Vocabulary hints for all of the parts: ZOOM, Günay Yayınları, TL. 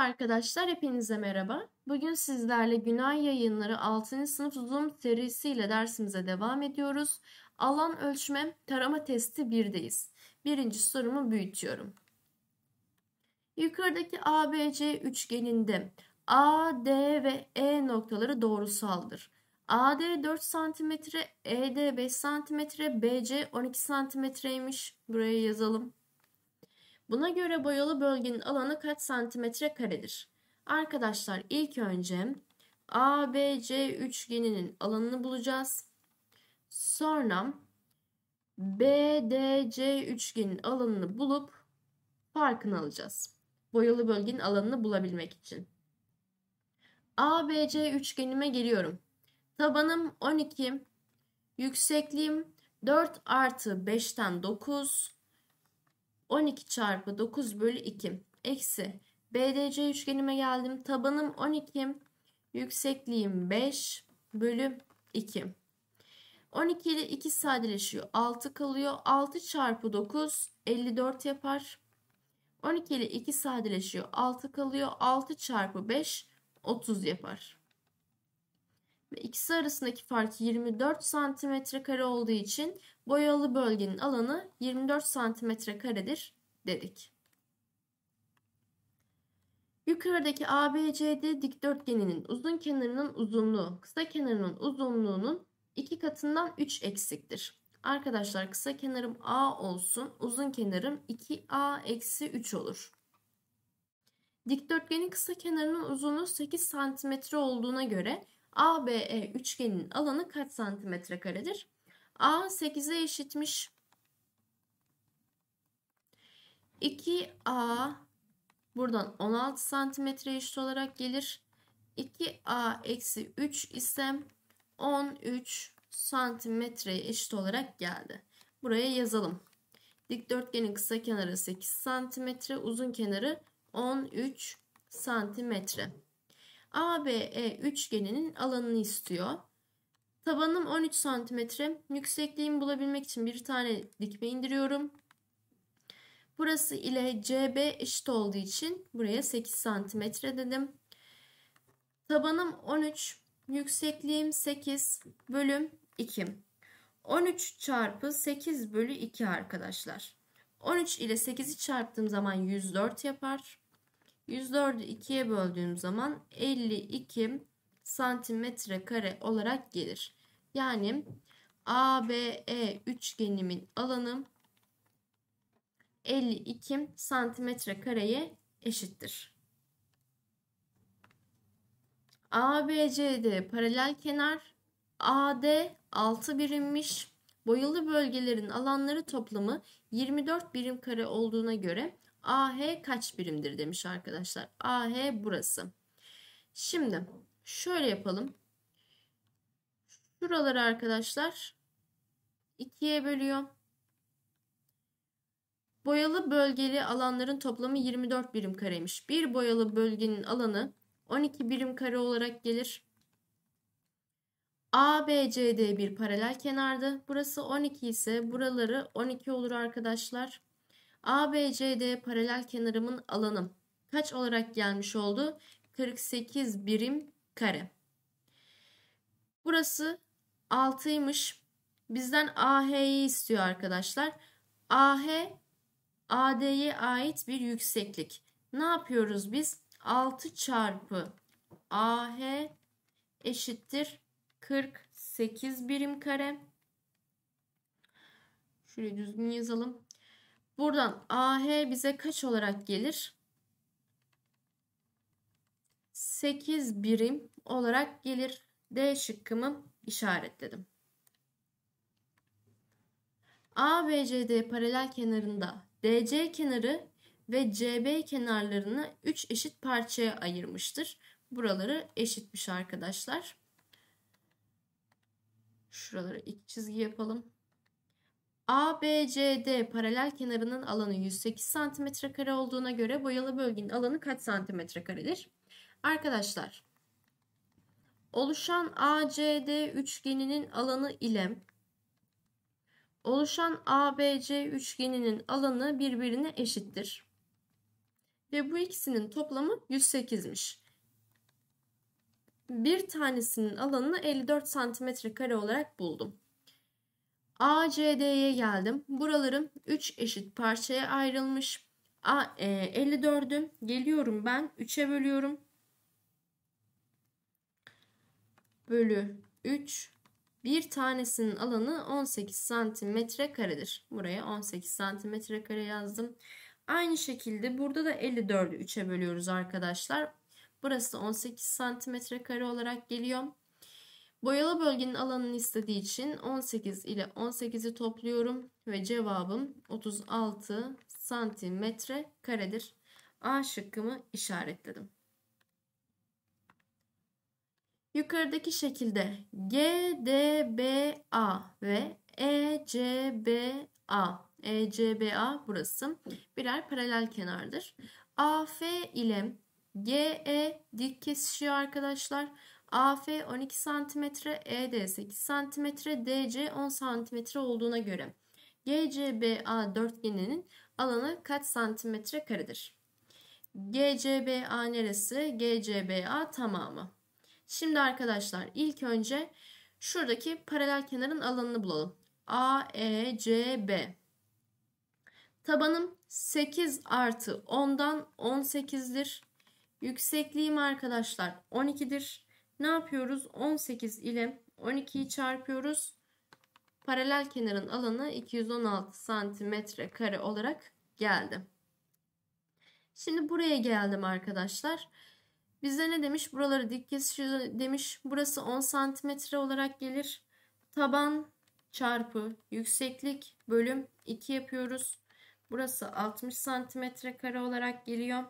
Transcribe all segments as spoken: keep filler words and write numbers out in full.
arkadaşlar, hepinize merhaba. Bugün sizlerle Günay Yayınları altıncı sınıf ZOOM serisiyle dersimize devam ediyoruz. Alan ölçme tarama testi bir'deyiz. Birinci sorumu büyütüyorum. Yukarıdaki A B C üçgeninde A, D ve E noktaları doğrusaldır. A D dört santimetre, E D beş santimetre, B C on iki santimetreymiş. Buraya yazalım. Buna göre boyalı bölgenin alanı kaç santimetre karedir? Arkadaşlar, ilk önce A B C üçgeninin alanını bulacağız. Sonra B D C üçgeninin alanını bulup farkını alacağız. Boyalı bölgenin alanını bulabilmek için. A B C üçgenime geliyorum. Tabanım on iki, yüksekliğim dört artı beşten dokuz. on iki çarpı dokuz bölü iki eksi B D C üçgenime geldim. Tabanım on iki, yüksekliğim beş bölü iki. on iki ile iki sadeleşiyor. altı kalıyor. altı çarpı dokuz elli dört yapar. on iki ile iki sadeleşiyor. altı kalıyor. altı çarpı beş otuz yapar. Ve ikisi arasındaki fark yirmi dört santimetre kare olduğu için boyalı bölgenin alanı yirmi dört santimetre karedir dedik. Yukarıdaki A B C D dikdörtgeninin uzun kenarının uzunluğu kısa kenarının uzunluğunun iki katından üç eksiktir. Arkadaşlar, kısa kenarım A olsun, uzun kenarım iki A eksi üç olur. Dikdörtgenin kısa kenarının uzunluğu sekiz santimetre olduğuna göre A B E üçgeninin alanı kaç santimetre karedir? A sekize eşitmiş. iki A buradan on altı santimetre eşit olarak gelir. iki A eksi üç ise on üç santimetre eşit olarak geldi. Buraya yazalım. Dikdörtgenin kısa kenarı sekiz santimetre, uzun kenarı on üç santimetre. A B E üçgeninin alanını istiyor. Tabanım on üç santimetre. Yüksekliğimi bulabilmek için bir tane dikme indiriyorum. Burası ile C B eşit olduğu için buraya sekiz santimetre dedim. Tabanım on üç, yüksekliğim sekiz bölü iki. on üç çarpı sekiz bölü iki arkadaşlar. on üç ile sekizi çarptığım zaman yüz dört yapar. yüz dördü ikiye böldüğüm zaman elli iki santimetre kare olarak gelir. Yani A B E üçgenimin alanı elli iki santimetre kareye eşittir. A B C D paralel kenar, A D altı birimmiş. Boyalı bölgelerin alanları toplamı yirmi dört birim kare olduğuna göre A H kaç birimdir demiş arkadaşlar. A H burası. Şimdi şöyle yapalım. Şuraları arkadaşlar ikiye bölüyor. Boyalı bölgeli alanların toplamı yirmi dört birim kareymiş. Bir boyalı bölgenin alanı on iki birim kare olarak gelir. A B C D bir paralel kenardı. Burası on iki ise buraları on iki olur arkadaşlar. A B C D paralel kenarımın alanı kaç olarak gelmiş oldu? kırk sekiz birim kare. Burası altıymış. Bizden A H'yi istiyor arkadaşlar. A H A D'ye ait bir yükseklik. Ne yapıyoruz biz? altı çarpı A H eşittir kırk sekiz birim kare. Şöyle düzgün yazalım. Buradan A H bize kaç olarak gelir? sekiz birim olarak gelir. D şıkkımı işaretledim. A B C D paralel kenarında D C kenarı ve C B kenarlarını üç eşit parçaya ayırmıştır. Buraları eşitmiş arkadaşlar. Şuralara iki çizgi yapalım. A B C D paralel kenarının alanı yüz sekiz santimetre kare olduğuna göre boyalı bölgenin alanı kaç santimetre karedir? Arkadaşlar, oluşan A C D üçgeninin alanı ile oluşan A B C üçgeninin alanı birbirine eşittir. Ve bu ikisinin toplamı yüz sekizmiş. Bir tanesinin alanını elli dört santimetre kare olarak buldum. A C D'ye geldim. Buralarım üç eşit parçaya ayrılmış. A, e, elli dördü geliyorum ben. üçe bölüyorum. Bölü üç. Bir tanesinin alanı on sekiz santimetre karedir. Buraya on sekiz santimetre kare yazdım. Aynı şekilde burada da elli dördü üçe bölüyoruz arkadaşlar. Burası on sekiz santimetre kare olarak geliyor. Boyalı bölgenin alanını istediği için on sekiz ile on sekizi topluyorum ve cevabım otuz altı santimetre karedir. A şıkkımı işaretledim. Yukarıdaki şekilde G D B A ve E C B A, E C B A burası birer paralel kenardır. A F ile G E dik kesişiyor arkadaşlar. A F on iki santimetre, E D sekiz santimetre, D C on santimetre olduğuna göre G C B A dörtgeninin alanı kaç santimetre karedir? G C B A neresi? G C B A tamamı. Şimdi arkadaşlar ilk önce şuradaki paralel kenarın alanını bulalım. A E C B. Tabanım sekiz artı ondan on sekizdir. Yüksekliğim arkadaşlar on ikidir. Ne yapıyoruz? on sekiz ile on ikiyi çarpıyoruz. Paralel kenarın alanı iki yüz on altı santimetre kare olarak geldi. Şimdi buraya geldim arkadaşlar. Bize ne demiş? Buraları dik kesişiyor demiş. Burası on santimetre olarak gelir. Taban çarpı yükseklik bölüm iki yapıyoruz. Burası altmış santimetre kare olarak geliyor.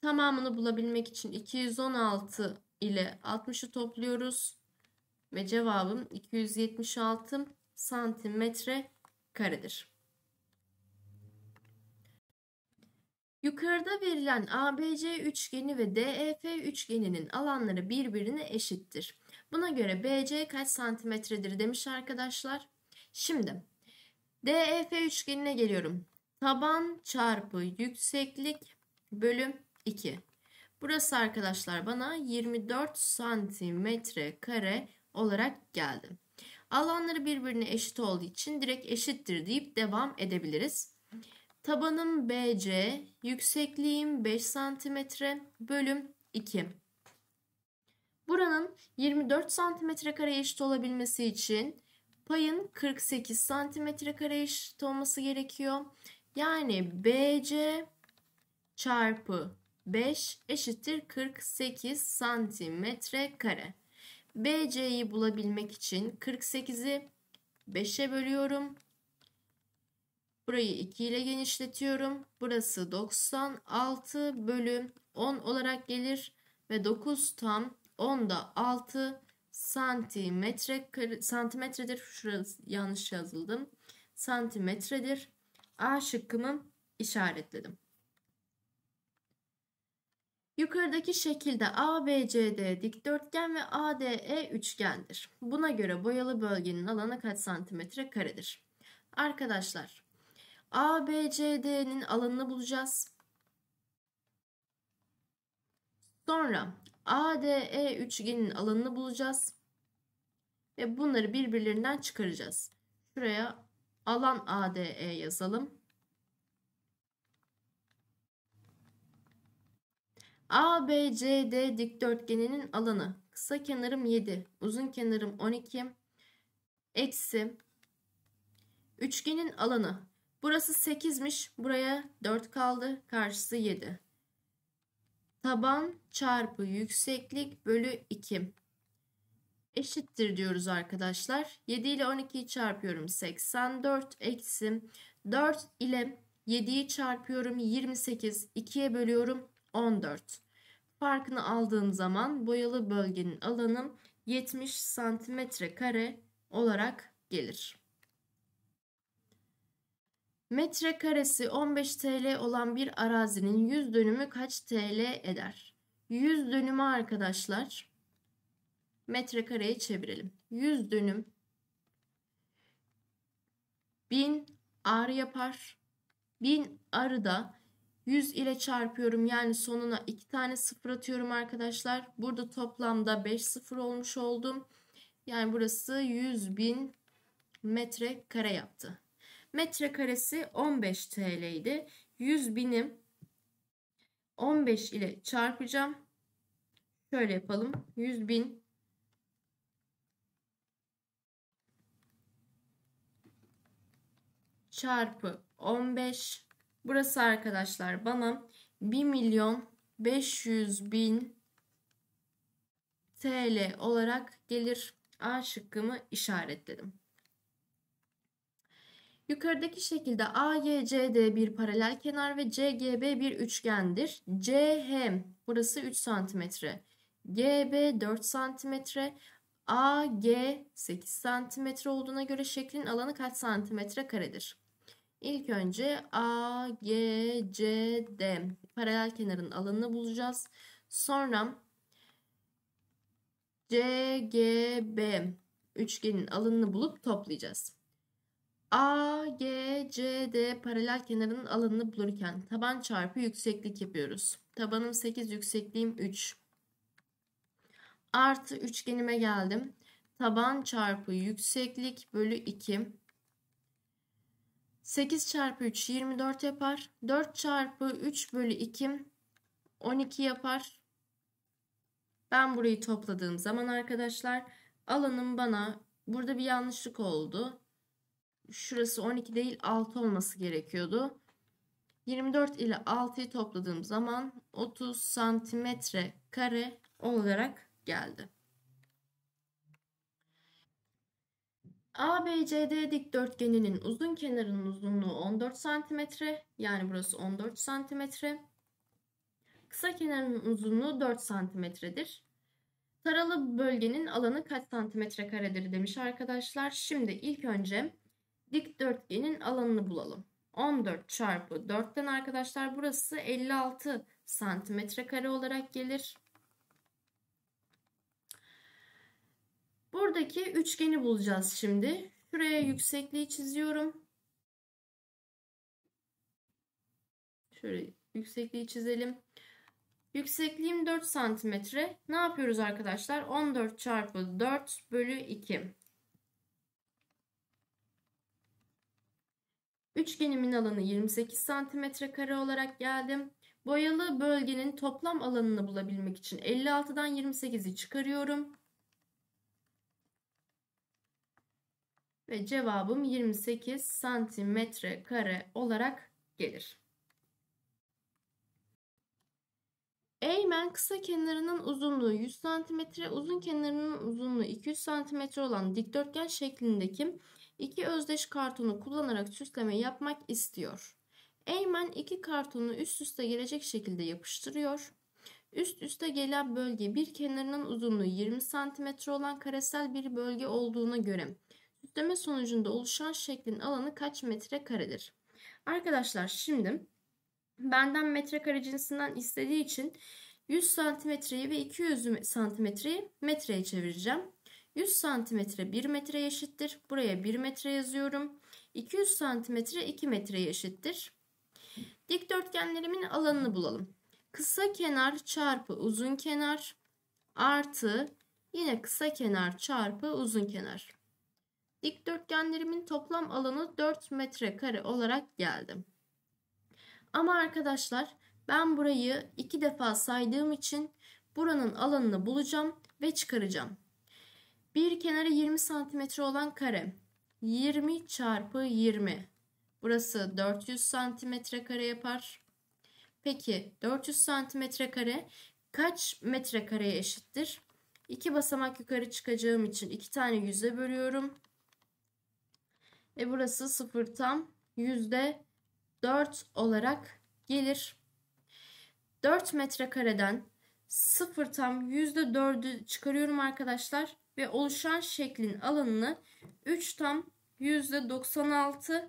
Tamamını bulabilmek için iki yüz on altı ile altmışı topluyoruz ve cevabım iki yüz yetmiş altı santimetre karedir. Yukarıda verilen A B C üçgeni ve D E F üçgeninin alanları birbirine eşittir. Buna göre B C kaç santimetredir demiş arkadaşlar. Şimdi D E F üçgenine geliyorum. Taban çarpı yükseklik bölü iki. Burası arkadaşlar bana yirmi dört santimetre kare olarak geldi. Alanları birbirine eşit olduğu için direkt eşittir deyip devam edebiliriz. Tabanım B C, yüksekliğim beş santimetre bölüm iki. Buranın yirmi dört santimetre kareye eşit olabilmesi için payın kırk sekiz santimetre kareye eşit olması gerekiyor. Yani B C çarpı beş eşittir kırk sekiz santimetre kare. B C'yi bulabilmek için kırk sekizi beşe bölüyorum. Burayı iki ile genişletiyorum. Burası doksan altı bölü on olarak gelir ve dokuz tam onda altı santimetre kare, santimetredir. Şurası yanlış yazıldım. Santimetredir. A şıkkımı işaretledim. Yukarıdaki şekilde A B C D dikdörtgen ve A D E üçgendir. Buna göre boyalı bölgenin alanı kaç santimetre karedir? Arkadaşlar A B C D'nin alanını bulacağız. Sonra A D E üçgeninin alanını bulacağız. Ve bunları birbirlerinden çıkaracağız. Şuraya alan A D E yazalım. A B C D dikdörtgeninin alanı kısa kenarım yedi, uzun kenarım on iki, eksi üçgenin alanı. Burası sekizmiş, buraya dört kaldı, karşısı yedi. Taban çarpı yükseklik bölü iki eşittir diyoruz arkadaşlar. yedi ile on ikiyi çarpıyorum, seksen dört eksi dört ile yediyi çarpıyorum, yirmi sekiz, ikiye bölüyorum, on dört. Farkını aldığım zaman boyalı bölgenin alanı yetmiş santimetre kare olarak gelir. Metrekaresi on beş TL olan bir arazinin yüz dönümü kaç T L eder? yüz dönümü arkadaşlar metrekareye çevirelim. yüz dönüm bin arı yapar. bin arı da yüz ile çarpıyorum. Yani sonuna iki tane sıfır atıyorum arkadaşlar. Burada toplamda beş sıfır olmuş oldum. Yani burası yüz bin metrekare yaptı. Metrekaresi on beş TL idi. yüz binim on beş ile çarpacağım. Şöyle yapalım. yüz bin çarpı on beş. Burası arkadaşlar bana bir milyon beş yüz bin TL olarak gelir. A şıkkımı işaretledim. Yukarıdaki şekilde A Y C D bir paralel kenar ve C G B bir üçgendir. C H burası üç santimetre, G B dört santimetre, A G sekiz santimetre olduğuna göre şeklin alanı kaç santimetre karedir? İlk önce A G C D paralel kenarın alanını bulacağız. Sonra C G B üçgenin alanını bulup toplayacağız. A G C D paralel kenarının alanını bulurken taban çarpı yükseklik yapıyoruz. Tabanım sekiz, yüksekliğim üç. Artı üçgenime geldim. Taban çarpı yükseklik bölü iki. sekiz çarpı üç yirmi dört yapar. dört çarpı üç bölü iki on iki yapar. Ben burayı topladığım zaman arkadaşlar alanım bana, burada bir yanlışlık oldu. Şurası on iki değil altı olması gerekiyordu. yirmi dört ile altıyı topladığım zaman otuz santimetre kare olarak geldi. A B C D dikdörtgeninin uzun kenarının uzunluğu on dört santimetre, yani burası on dört santimetre. Kısa kenarının uzunluğu dört santimetredir. Taralı bölgenin alanı kaç santimetre karedir demiş arkadaşlar. Şimdi ilk önce dikdörtgenin alanını bulalım. on dört çarpı dörtten arkadaşlar burası elli altı santimetre kare olarak gelir. Buradaki üçgeni bulacağız şimdi. Şuraya yüksekliği çiziyorum. Şöyle yüksekliği çizelim. Yüksekliğim dört santimetre. Ne yapıyoruz arkadaşlar? on dört çarpı dört bölü iki. Üçgenimin alanı yirmi sekiz santimetre kare olarak geldim. Boyalı bölgenin toplam alanını bulabilmek için elli altıdan yirmi sekizi çıkarıyorum. Ve cevabım yirmi sekiz santimetre kare olarak gelir. Eğmen kısa kenarının uzunluğu yüz santimetre, uzun kenarının uzunluğu iki yüz santimetre olan dikdörtgen şeklindeki iki özdeş kartonu kullanarak süsleme yapmak istiyor. Eğmen iki kartonu üst üste gelecek şekilde yapıştırıyor. Üst üste gelen bölge bir kenarının uzunluğu yirmi santimetre olan karesel bir bölge olduğuna göre süsleme sonucunda oluşan şeklin alanı kaç metrekaredir? Arkadaşlar şimdi benden metrekare cinsinden istediği için yüz santimetreyi ve iki yüz santimetreyi metreye çevireceğim. yüz santimetre bir metre eşittir. Buraya bir metre yazıyorum. iki yüz santimetre iki metre eşittir. Dikdörtgenlerimin alanını bulalım. Kısa kenar çarpı uzun kenar artı yine kısa kenar çarpı uzun kenar. Dikdörtgenlerimin toplam alanı dört metrekare olarak geldi. Ama arkadaşlar ben burayı iki defa saydığım için buranın alanını bulacağım ve çıkaracağım. Bir kenarı yirmi santimetre olan kare yirmi çarpı yirmi. Burası dört yüz santimetre kare yapar. Peki dört yüz santimetre kare kaç metrekareye eşittir? iki basamak yukarı çıkacağım için iki tane yüze bölüyorum. Ve burası sıfır tam yüzde dört olarak gelir. dört metrekareden sıfır tam yüzde dördü çıkarıyorum arkadaşlar. Ve oluşan şeklin alanını üç tam yüzde doksan altı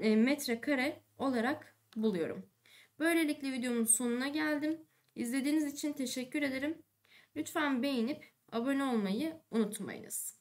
metrekare olarak buluyorum. Böylelikle videomun sonuna geldim. İzlediğiniz için teşekkür ederim. Lütfen beğenip abone olmayı unutmayınız.